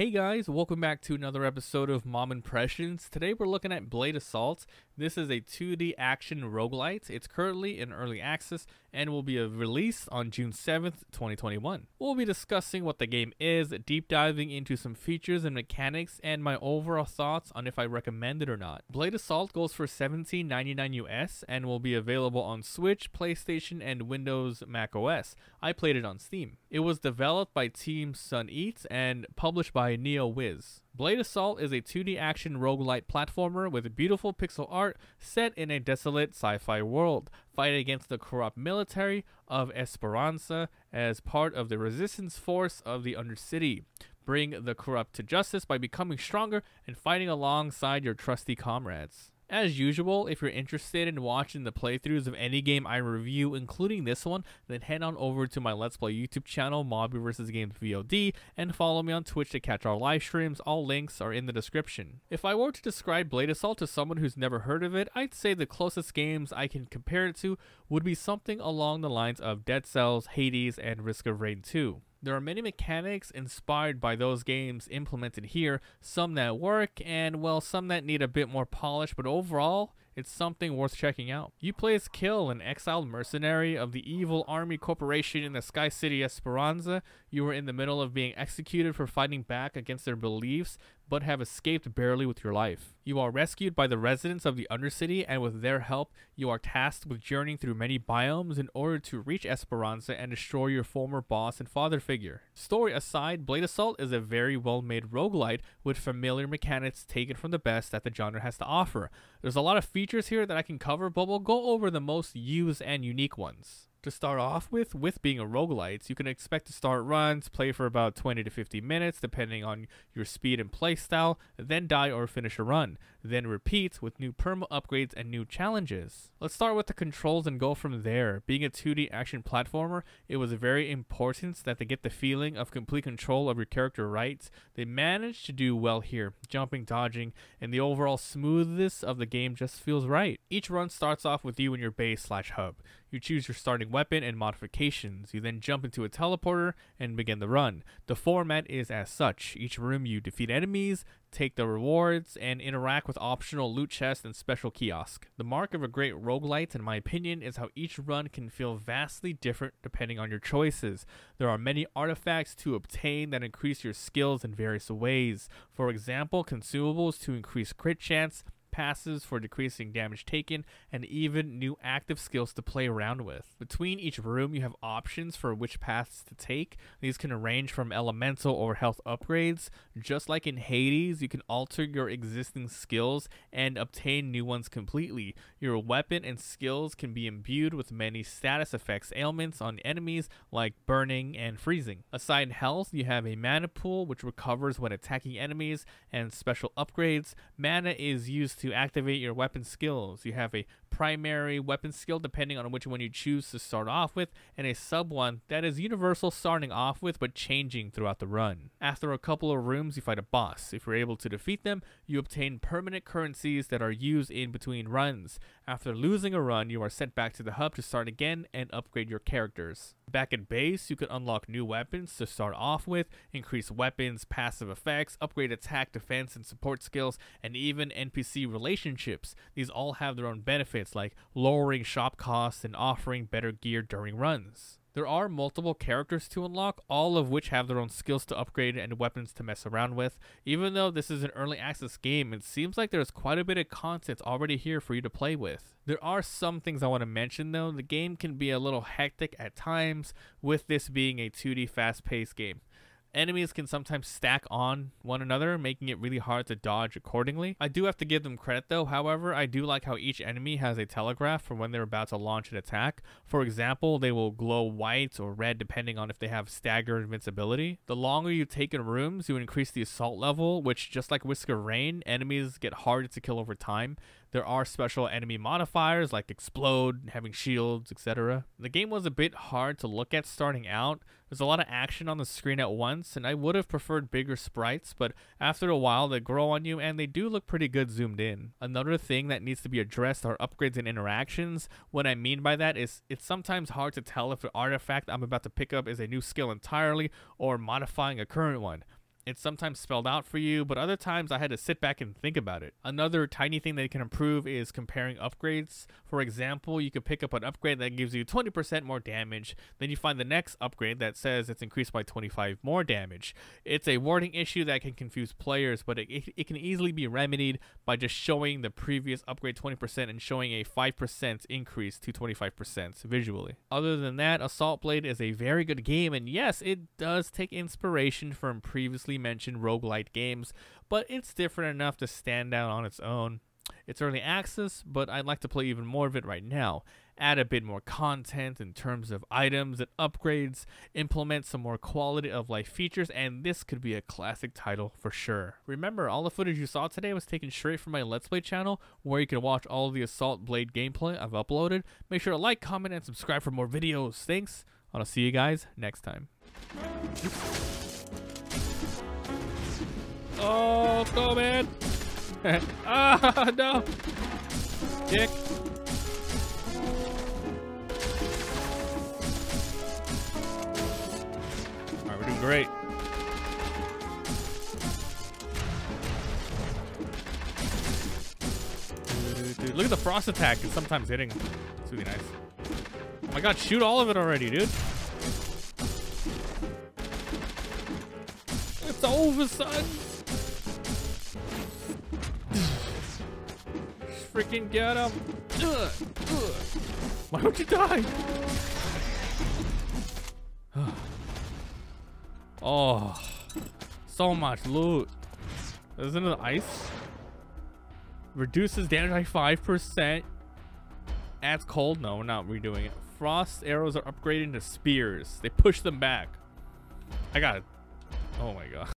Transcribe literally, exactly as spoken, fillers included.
Hey guys, welcome back to another episode of Mabimpressions. Today we're looking at Blade Assault. This is a two D action roguelite. It's currently in early access and will be released on June seventh, twenty twenty-one. We'll be discussing what the game is, deep diving into some features and mechanics, and my overall thoughts on if I recommend it or not. Blade Assault goes for seventeen ninety-nine U S and will be available on Switch, PlayStation, and Windows Mac O S. I played it on Steam. It was developed by Team SunEat and published by by NeoWiz. Blade Assault is a two D action roguelite platformer with beautiful pixel art set in a desolate sci-fi world. Fight against the corrupt military of Esperanza as part of the resistance force of the Undercity. Bring the corrupt to justice by becoming stronger and fighting alongside your trusty comrades. As usual, if you're interested in watching the playthroughs of any game I review, including this one, then head on over to my Let's Play YouTube channel, MabiVsGames V O D, and follow me on Twitch to catch our live streams. All links are in the description. If I were to describe Blade Assault to someone who's never heard of it, I'd say the closest games I can compare it to would be something along the lines of Dead Cells, Hades, and Risk of Rain two. There are many mechanics inspired by those games implemented here, some that work and, well, some that need a bit more polish, but overall, it's something worth checking out. You play as Kill, an exiled mercenary of the evil army corporation in the Sky City Esperanza. You are in the middle of being executed for fighting back against their beliefs, but have escaped barely with your life. You are rescued by the residents of the Undercity, and with their help, you are tasked with journeying through many biomes in order to reach Esperanza and destroy your former boss and father figure. Story aside, Blade Assault is a very well-made roguelite with familiar mechanics taken from the best that the genre has to offer. There's a lot of features here that I can cover, but we'll go over the most used and unique ones. To start off with, with being a roguelite, you can expect to start runs, play for about twenty to fifty minutes depending on your speed and playstyle, then die or finish a run, then repeat with new perma upgrades and new challenges. Let's start with the controls and go from there. Being a two D action platformer, it was very important that they get the feeling of complete control of your character right. They managed to do well here, jumping, dodging, and the overall smoothness of the game just feels right. Each run starts off with you in your base slash hub. You choose your starting weapon and modifications. You then jump into a teleporter and begin the run. The format is as such. Each room you defeat enemies, take the rewards, and interact with optional loot chests and special kiosks. The mark of a great roguelite, in my opinion, is how each run can feel vastly different depending on your choices. There are many artifacts to obtain that increase your skills in various ways. For example, consumables to increase crit chance, passes for decreasing damage taken, and even new active skills to play around with. Between each room you have options for which paths to take. These can range from elemental or health upgrades. Just like in Hades, you can alter your existing skills and obtain new ones completely. Your weapon and skills can be imbued with many status effects ailments on enemies like burning and freezing. Aside health, you have a mana pool which recovers when attacking enemies, and special upgrades. Mana is used to to activate your weapon skills. You have a primary weapon skill depending on which one you choose to start off with, and a sub one that is universal starting off with but changing throughout the run. After a couple of rooms you fight a boss. If you're able to defeat them, you obtain permanent currencies that are used in between runs. After losing a run, you are sent back to the hub to start again and upgrade your characters. Back at base, you can unlock new weapons to start off with, increase weapons, passive effects, upgrade attack, defense, and support skills, and even N P C relationships. These all have their own benefits, like lowering shop costs and offering better gear during runs. There are multiple characters to unlock, all of which have their own skills to upgrade and weapons to mess around with. Even though this is an early access game, it seems like there's quite a bit of content already here for you to play with. There are some things I want to mention though. The game can be a little hectic at times, with this being a two D fast-paced game. Enemies can sometimes stack on one another, making it really hard to dodge accordingly. I do have to give them credit though, however, I do like how each enemy has a telegraph for when they're about to launch an attack. For example, they will glow white or red depending on if they have staggered invincibility. The longer you take in rooms, you increase the assault level, which, just like Whisker Rain, enemies get harder to kill over time. There are special enemy modifiers like explode, having shields, et cetera. The game was a bit hard to look at starting out. There's a lot of action on the screen at once, and I would have preferred bigger sprites, but after a while they grow on you and they do look pretty good zoomed in. Another thing that needs to be addressed are upgrades and interactions. What I mean by that is it's sometimes hard to tell if an artifact I'm about to pick up is a new skill entirely or modifying a current one. It's sometimes spelled out for you, but other times I had to sit back and think about it. Another tiny thing they can improve is comparing upgrades. For example, you could pick up an upgrade that gives you twenty percent more damage, then you find the next upgrade that says it's increased by twenty-five more damage. It's a wording issue that can confuse players, but it, it, it can easily be remedied by just showing the previous upgrade twenty percent and showing a five percent increase to twenty-five percent visually. Other than that, Assault Blade is a very good game, and yes, it does take inspiration from previously mentioned roguelite games, but it's different enough to stand out on its own. It's early access, but I'd like to play even more of it right now. Add a bit more content in terms of items and upgrades, implement some more quality of life features, and this could be a classic title for sure. Remember, all the footage you saw today was taken straight from my Let's Play channel, where you can watch all the Assault Blade gameplay I've uploaded. Make sure to like, comment, and subscribe for more videos. Thanks, and I'll see you guys next time. Oh, go man! Ah, no! Dick! Alright, we're doing great. Dude, look at the frost attack. It's sometimes hitting. It's really nice. Oh my god, shoot all of it already, dude. It's over, son! Freaking get him! Ugh, ugh. Why would you die? Oh, so much loot. There's another ice. Reduces damage by five percent. Adds cold. No, we're not redoing it. Frost arrows are upgraded to spears. They push them back. I got it. Oh my god.